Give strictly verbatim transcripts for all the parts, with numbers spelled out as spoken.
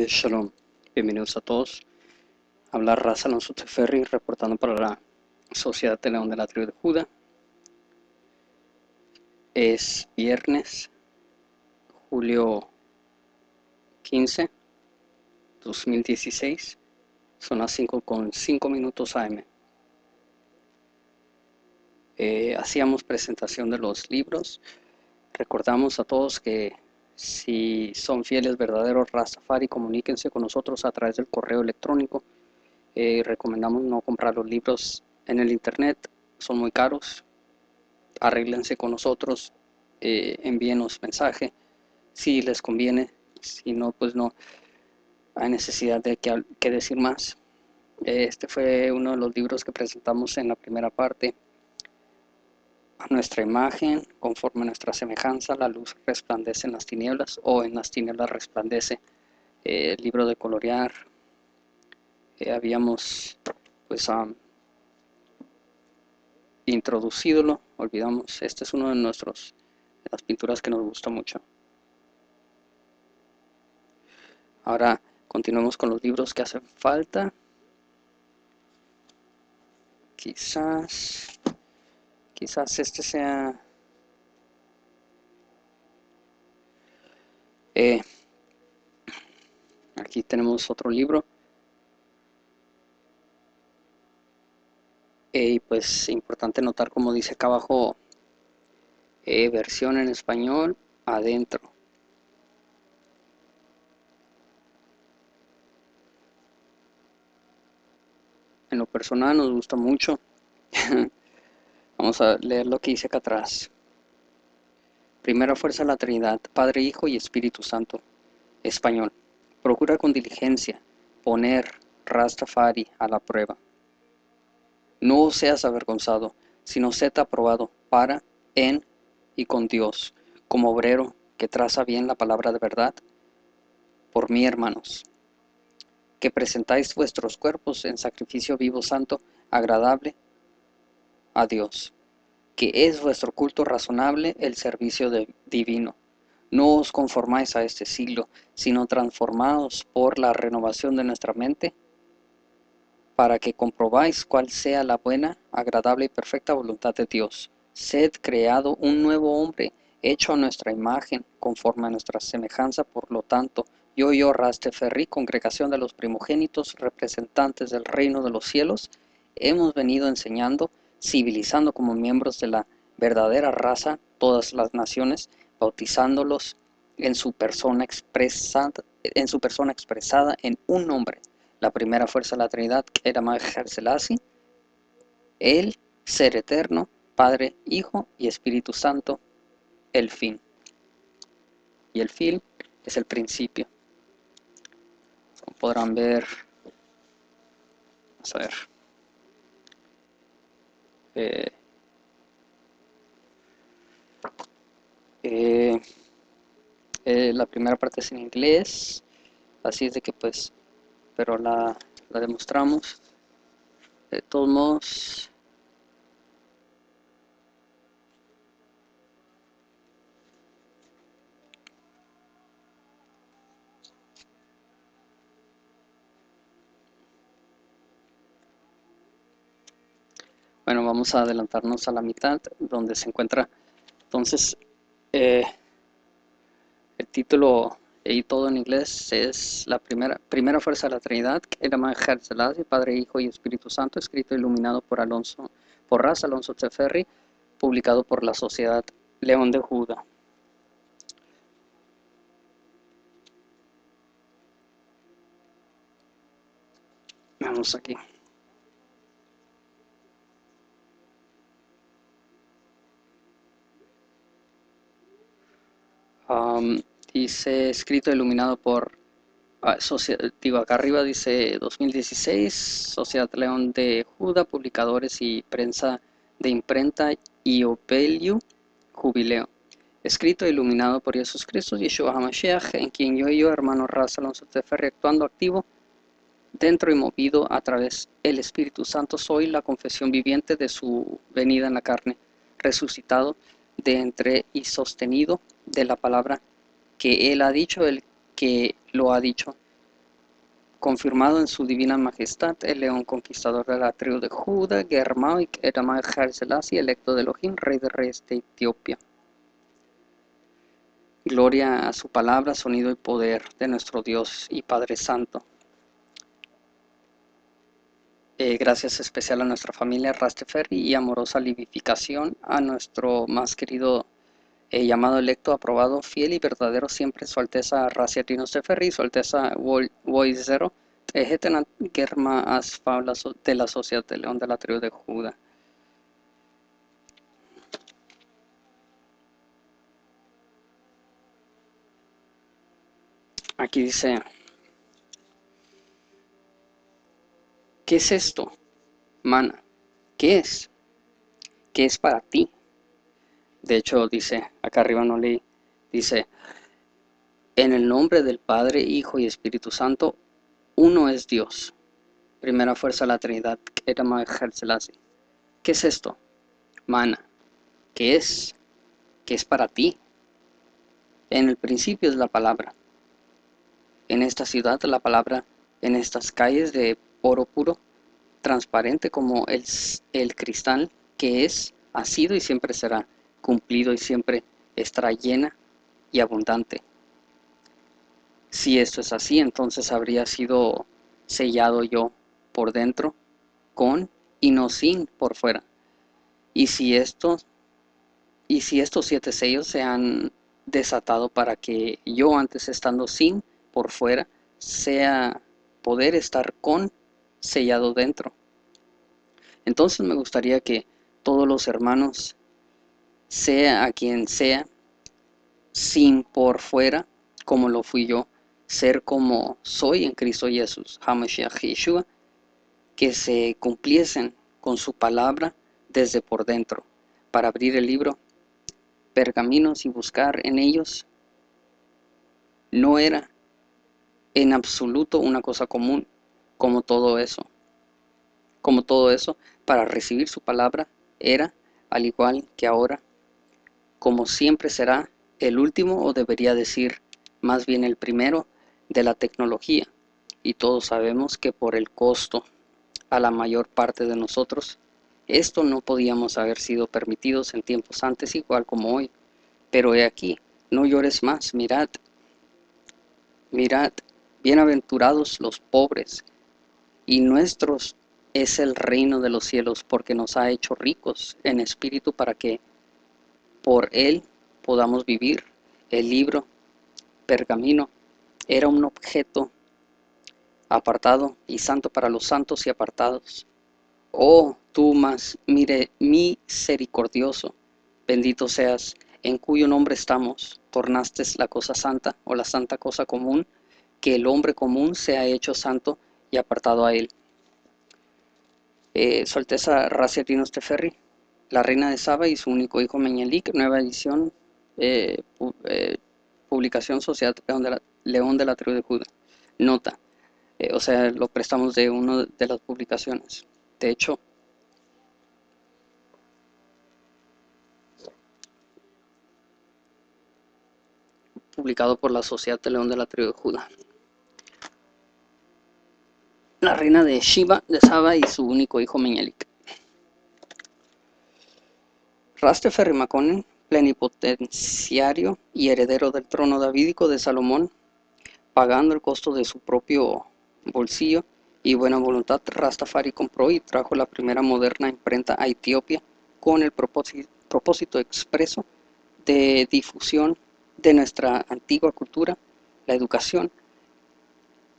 Eh, shalom, bienvenidos a todos. Habla Ras Alonso Teferi, reportando para la Sociedad León de la Tribu de Judá. Es viernes, julio quince, dos mil dieciséis. Son las cinco con cinco minutos A M. Eh, hacíamos presentación de los libros. Recordamos a todos que si son fieles verdaderos Ras Tafari, comuníquense con nosotros a través del correo electrónico. Eh, recomendamos no comprar los libros en el internet, son muy caros. Arréglense con nosotros, eh, envíenos mensaje si les conviene, si no, pues no hay necesidad de que, que decir más. Eh, este fue uno de los libros que presentamos en la primera parte. A nuestra imagen, conforme a nuestra semejanza, la luz resplandece en las tinieblas, o en las tinieblas resplandece. Eh, el libro de colorear, eh, habíamos pues um, introducidolo, olvidamos, este es uno de nuestros, de las pinturas que nos gusta mucho. Ahora continuamos con los libros que hacen falta. Quizás... Quizás este sea... Eh, aquí tenemos otro libro. Eh, y pues importante notar, como dice acá abajo, eh, versión en español adentro. En lo personal nos gusta mucho. Vamos a leer lo que dice acá atrás. Primera fuerza de la Trinidad, Padre, Hijo y Espíritu Santo. Español. Procura con diligencia poner Ras Tafari a la prueba. No seas avergonzado, sino sé aprobado para, en y con Dios, como obrero que traza bien la palabra de verdad. Por mí, hermanos, que presentáis vuestros cuerpos en sacrificio vivo, santo, agradable a Dios, que es vuestro culto razonable, el servicio de, divino. No os conformáis a este siglo, sino transformaos por la renovación de nuestra mente, para que comprobáis cuál sea la buena, agradable y perfecta voluntad de Dios. Sed creado un nuevo hombre, hecho a nuestra imagen, conforme a nuestra semejanza. Por lo tanto, yo, yo, Ras Tafari, congregación de los primogénitos, representantes del reino de los cielos, hemos venido enseñando, civilizando como miembros de la verdadera raza todas las naciones, bautizándolos en su persona expresada en su persona expresada en un nombre, la primera fuerza de la Trinidad, Eramar Jarzelas, el ser eterno, Padre, Hijo y Espíritu Santo, el fin. Y el fin es el principio. Como podrán ver, vamos a ver. Eh, eh, eh, la primera parte es en inglés, así es de que pues, pero la, la demostramos de todos modos. Bueno, vamos a adelantarnos a la mitad, donde se encuentra, entonces, eh, el título y todo en inglés es la primera, primera fuerza de la Trinidad, Majer, Jerzelazi, Padre, Hijo y Espíritu Santo, escrito e iluminado por Alonso, por Ras Alonso Teferi, publicado por la Sociedad León de Judá. Vamos aquí. Um, dice escrito iluminado por uh, sociedad, digo acá arriba dice dos mil dieciséis, Sociedad León de Judá, publicadores y prensa de imprenta Iopelio Jubileo, escrito iluminado por Jesús Cristo, Yeshua HaMashiach, en quien yo y yo, hermano Ras Alonso Teferi, actuando activo dentro y movido a través del Espíritu Santo, soy la confesión viviente de su venida en la carne, resucitado de entre y sostenido de la palabra que él ha dicho, el que lo ha dicho, confirmado en su divina majestad, el león conquistador de la tribu de Judá, Germaoik, Eramar Jarzelas y electo de Elohim, rey de reyes de Etiopía. Gloria a su palabra, sonido y poder de nuestro Dios y Padre Santo. Eh, gracias especial a nuestra familia Ras Tafari y amorosa libificación a nuestro más querido eh, llamado electo, aprobado, fiel y verdadero siempre, Su Alteza Raciatino Teferri, Su Alteza Woizero, Egetenat Germa Asfabla de la Sociedad de León de la Tribu de Judá. Aquí dice, ¿qué es esto, mana? ¿Qué es? ¿Qué es para ti? De hecho, dice, acá arriba no leí, dice, en el nombre del Padre, Hijo y Espíritu Santo, uno es Dios. Primera fuerza de la Trinidad, Eramar Jarzelas. ¿Qué es esto, mana? ¿Qué es? ¿Qué es para ti? En el principio es la palabra. En esta ciudad, la palabra, en estas calles de oro puro, transparente como el, el cristal, que es, ha sido y siempre será, cumplido y siempre estará llena y abundante. Si esto es así, entonces habría sido sellado yo por dentro, con y no sin por fuera. Y si estos, y si estos siete sellos se han desatado para que yo, antes estando sin, por fuera, sea poder estar con sellado dentro. Entonces me gustaría que todos los hermanos, sea a quien sea, sin por fuera, como lo fui yo, ser como soy en Cristo Jesús, HaMashiach Yeshua, que se cumpliesen con su palabra desde por dentro, para abrir el libro, pergaminos y buscar en ellos. No era en absoluto una cosa común, como todo eso, como todo eso, para recibir su palabra era, al igual que ahora, como siempre será, el último, o debería decir, más bien el primero, de la tecnología, y todos sabemos que por el costo, a la mayor parte de nosotros, esto no podíamos haber sido permitidos en tiempos antes, igual como hoy, pero he aquí, no llores más, mirad, mirad, bienaventurados los pobres, y nuestros es el reino de los cielos, porque nos ha hecho ricos en espíritu para que por él podamos vivir. El libro, pergamino, era un objeto apartado y santo para los santos y apartados. Oh, tú más mire, misericordioso, bendito seas, en cuyo nombre estamos, tornaste la cosa santa o la santa cosa común, que el hombre común sea hecho santo y apartado a él. Eh, Su Alteza Raciatino Teferri, la reina de Saba y su único hijo Meñelik, nueva edición, eh, pu eh, publicación Sociedad León de, la, León de la Tribu de Judá. Nota, eh, o sea, lo prestamos de una de las publicaciones. De hecho, publicado por la Sociedad de León de la Tribu de Judá. La reina de Sheba, de Saba y su único hijo Meñelik. Ras Tafari Makonnen, plenipotenciario y heredero del trono davídico de Salomón, pagando el costo de su propio bolsillo y buena voluntad, Ras Tafari compró y trajo la primera moderna imprenta a Etiopía con el propósito, propósito expreso de difusión de nuestra antigua cultura, la educación,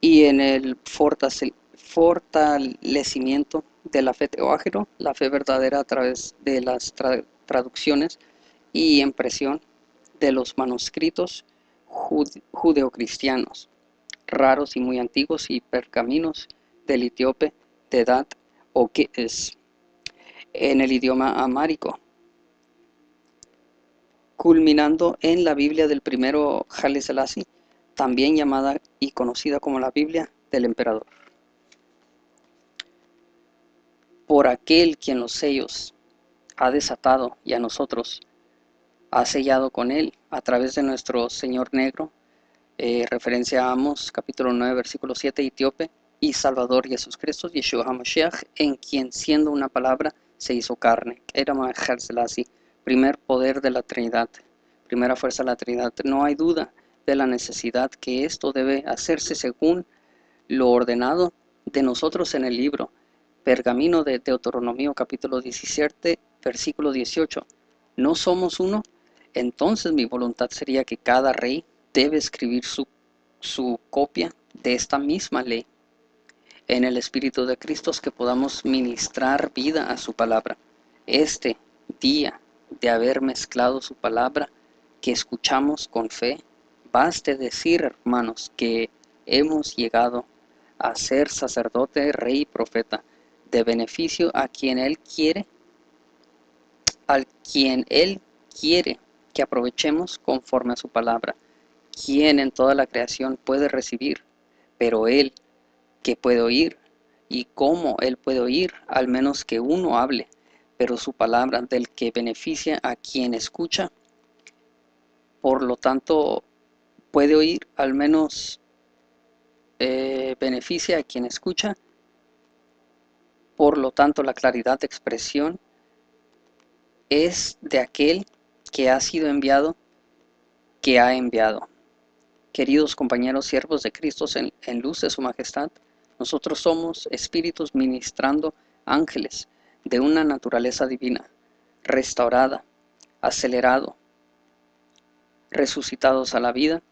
y en el fortalecimiento de la fe teoágero, la fe verdadera a través de las tra traducciones y impresión de los manuscritos jude judeocristianos, raros y muy antiguos y pergaminos del etíope de edad o que es en el idioma amárico, culminando en la Biblia del primero Haile Selassie, también llamada y conocida como la Biblia del Emperador. Por aquel quien los sellos ha desatado y a nosotros ha sellado con él, a través de nuestro Señor Negro, eh, referencia a Amos, capítulo nueve, versículo siete, etíope y Salvador Jesús Cristo, Yeshua HaMashiach, en quien siendo una palabra se hizo carne. Eramar Jarzelas, primer poder de la Trinidad, primera fuerza de la Trinidad. No hay duda de la necesidad que esto debe hacerse según lo ordenado de nosotros en el libro pergamino de Deuteronomio, capítulo diecisiete, versículo dieciocho. ¿No somos uno? Entonces mi voluntad sería que cada rey debe escribir su, su copia de esta misma ley. En el Espíritu de Cristo es que podamos ministrar vida a su palabra. Este día de haber mezclado su palabra que escuchamos con fe, baste decir, hermanos, que hemos llegado a ser sacerdote, rey y profeta, de beneficio a quien Él quiere, al quien Él quiere que aprovechemos conforme a su palabra, quien en toda la creación puede recibir, pero Él, que puede oír, y cómo Él puede oír, al menos que uno hable, pero su palabra del que beneficia a quien escucha, por lo tanto puede oír, al menos eh, beneficia a quien escucha, por lo tanto la claridad de expresión es de aquel que ha sido enviado, que ha enviado. Queridos compañeros siervos de Cristo en, en luz de su majestad, nosotros somos espíritus ministrando ángeles de una naturaleza divina, restaurada, acelerado, resucitados a la vida,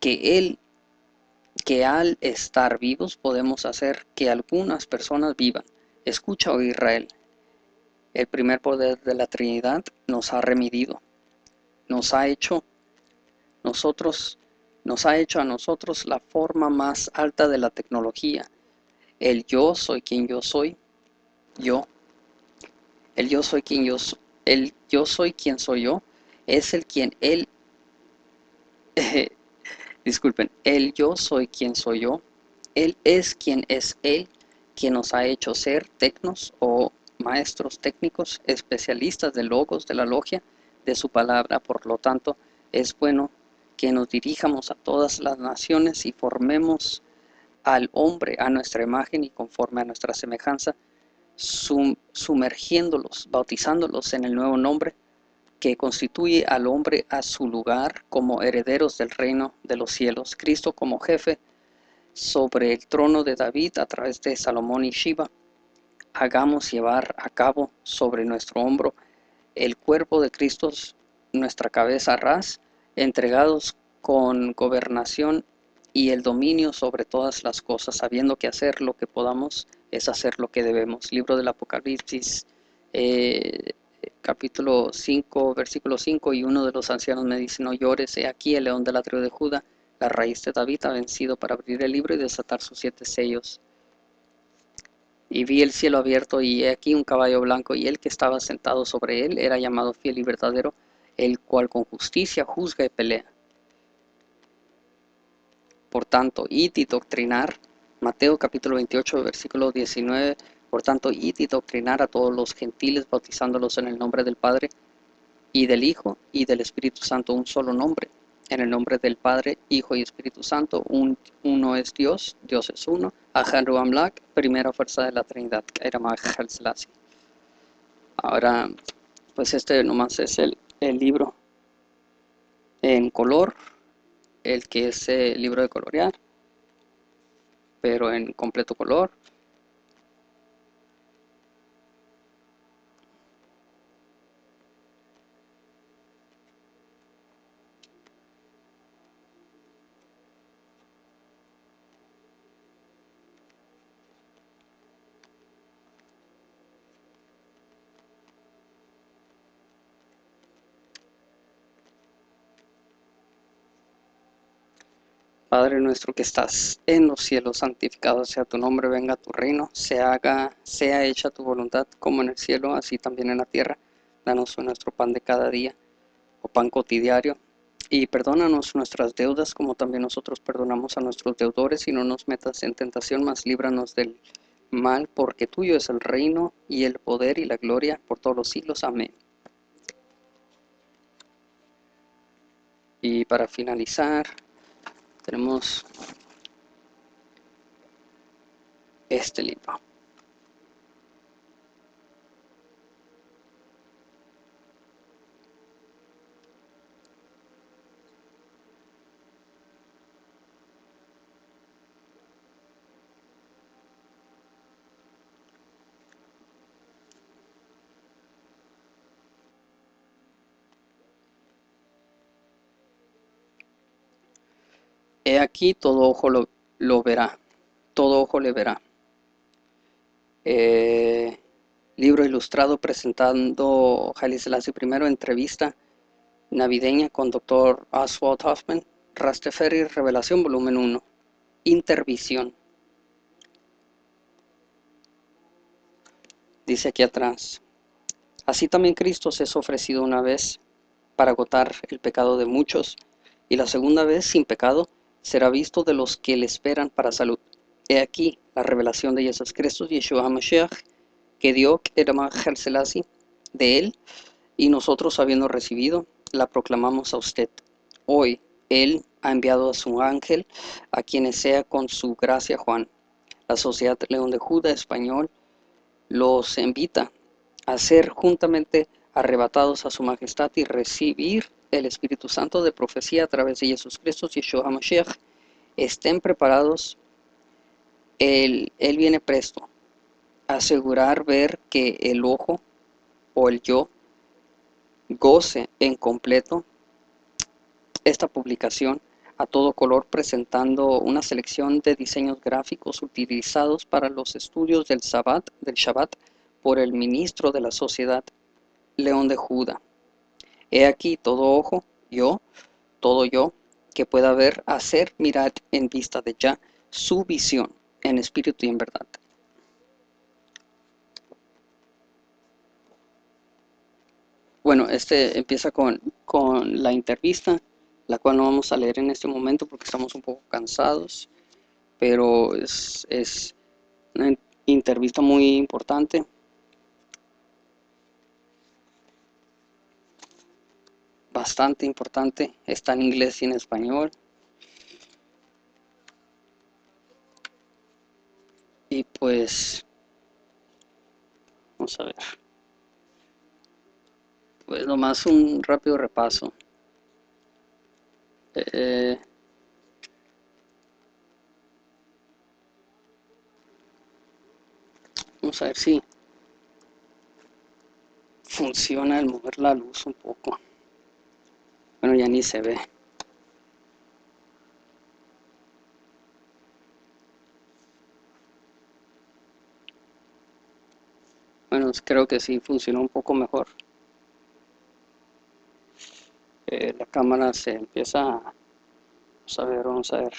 que Él, que al estar vivos podemos hacer que algunas personas vivan. Escucha, oh Israel, el primer poder de la Trinidad nos ha remedido, nos ha hecho Nosotros, nos ha hecho a nosotros la forma más alta de la tecnología. El yo soy quien yo soy, yo. El yo soy quien yo soy, el yo soy quien soy yo, es el quien él, eh, disculpen, el yo soy quien soy yo, él es quien es él, quien nos ha hecho ser tecnos o maestros técnicos, especialistas de logos, de la logia, de su palabra. Por lo tanto, es bueno que nos dirijamos a todas las naciones y formemos al hombre a nuestra imagen y conforme a nuestra semejanza, sum, sumergiéndolos, bautizándolos en el nuevo nombre que constituye al hombre a su lugar como herederos del reino de los cielos, Cristo como jefe sobre el trono de David a través de Salomón y Shiva. Hagamos llevar a cabo sobre nuestro hombro el cuerpo de Cristo, nuestra cabeza Ras, entregados con gobernación y el dominio sobre todas las cosas, sabiendo que hacer lo que podamos es hacer lo que debemos. Libro del Apocalipsis, eh, capítulo cinco, versículo cinco, y uno de los ancianos me dice, no llores, he aquí el león de la tribu de Judá, la raíz de David ha vencido para abrir el libro y desatar sus siete sellos. Y vi el cielo abierto, y he aquí un caballo blanco, y el que estaba sentado sobre él era llamado fiel y verdadero, el cual con justicia juzga y pelea. Por tanto, id y doctrinar, Mateo capítulo veintiocho, versículo diecinueve, por tanto, id y doctrinar a todos los gentiles, bautizándolos en el nombre del Padre, y del Hijo, y del Espíritu Santo, un solo nombre, en el nombre del Padre, Hijo y Espíritu Santo, un, uno es Dios, Dios es uno, Ahadu Amlak, primera fuerza de la Trinidad, Eramar Jarzelas. Ahora, pues este nomás es el el libro en color, el que es el libro de colorear, pero en completo color. Padre nuestro que estás en los cielos, santificado sea tu nombre, venga tu reino, se haga, sea hecha tu voluntad como en el cielo, así también en la tierra. Danos nuestro pan de cada día, o pan cotidiano, y perdónanos nuestras deudas como también nosotros perdonamos a nuestros deudores, y no nos metas en tentación, mas líbranos del mal, porque tuyo es el reino y el poder y la gloria por todos los siglos. Amén. Y para finalizar, tenemos este libro. He aquí todo ojo lo, lo verá, todo ojo le verá. Eh, libro ilustrado presentando Haile Selassie I, entrevista navideña con doctor Oswald Hoffman, Ras Tafari, Revelación, volumen uno, Intervisión. Dice aquí atrás, así también Cristo se es ofrecido una vez para agotar el pecado de muchos, y la segunda vez sin pecado, será visto de los que le esperan para salud. He aquí la revelación de Jesucristo, Yeshua HaMashiach, que dio Eramar Jarzelas de él, y nosotros habiendo recibido, la proclamamos a usted. Hoy él ha enviado a su ángel, a quienes sea con su gracia Juan. La Sociedad León de Judá Español los invita a ser juntamente arrebatados a su majestad y recibir el Espíritu Santo de profecía a través de Jesucristo y Yeshua HaMashiach. Estén preparados, él, él viene presto. Asegurar ver que el ojo o el yo goce en completo esta publicación a todo color, presentando una selección de diseños gráficos utilizados para los estudios del Shabbat, del Shabbat por el ministro de la Sociedad León de Judá. He aquí todo ojo, yo, todo yo, que pueda ver, hacer, mirar en vista de ya su visión, en espíritu y en verdad. Bueno, este empieza con, con la entrevista, la cual no vamos a leer en este momento porque estamos un poco cansados, pero es, es una entrevista muy importante. Bastante importante, está en inglés y en español, y pues vamos a ver, pues nomás un rápido repaso. eh, vamos a ver si funciona el mover la luz un poco. Bueno, ya ni se ve. Bueno, creo que sí funcionó un poco mejor. Eh, la cámara se empieza a... Vamos a ver, vamos a ver.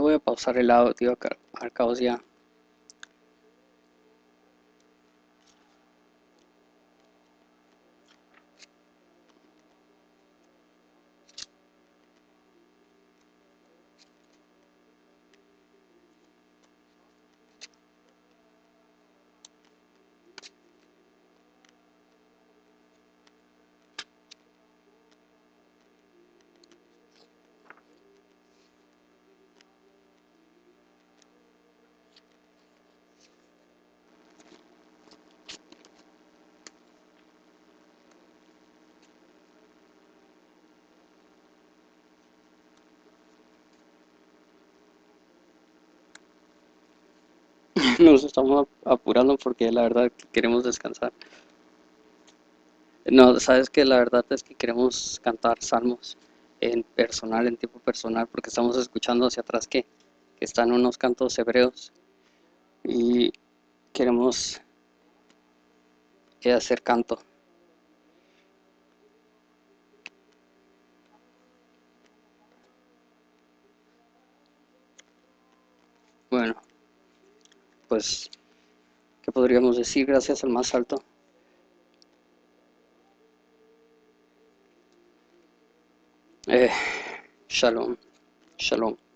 Voy a pausar el audio al cabo ya. Nos estamos apurando porque la verdad que queremos descansar. No, sabes que la verdad es que queremos cantar salmos en personal, en tiempo personal, porque estamos escuchando hacia atrás que, que están unos cantos hebreos y queremos hacer canto. Bueno. pues, ¿qué podríamos decir? Gracias al más alto. Eh, shalom, shalom.